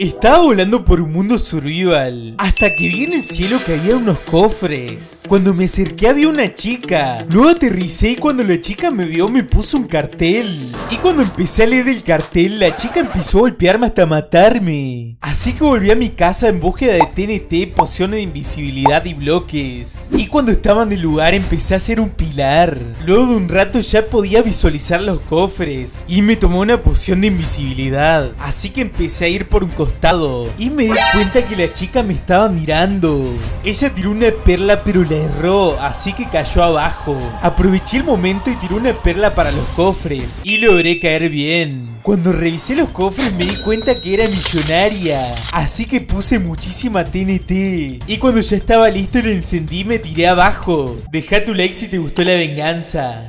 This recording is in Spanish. Estaba volando por un mundo survival, hasta que vi en el cielo que había unos cofres. Cuando me acerqué había una chica. Luego aterricé y cuando la chica me vio me puso un cartel. Y cuando empecé a leer el cartel, la chica empezó a golpearme hasta matarme. Así que volví a mi casa en búsqueda de TNT, pociones de invisibilidad y bloques. Y cuando estaba en el lugar empecé a hacer un pilar. Luego de un rato ya podía visualizar los cofres y me tomó una poción de invisibilidad. Así que empecé a ir por un costado y me di cuenta que la chica me estaba mirando. Ella tiró una perla pero la erró, así que cayó abajo. Aproveché el momento y tiré una perla para los cofres y logré caer bien. Cuando revisé los cofres me di cuenta que era millonaria, así que puse muchísima TNT. Y cuando ya estaba listo y la encendí me tiré abajo. Deja tu like si te gustó la venganza.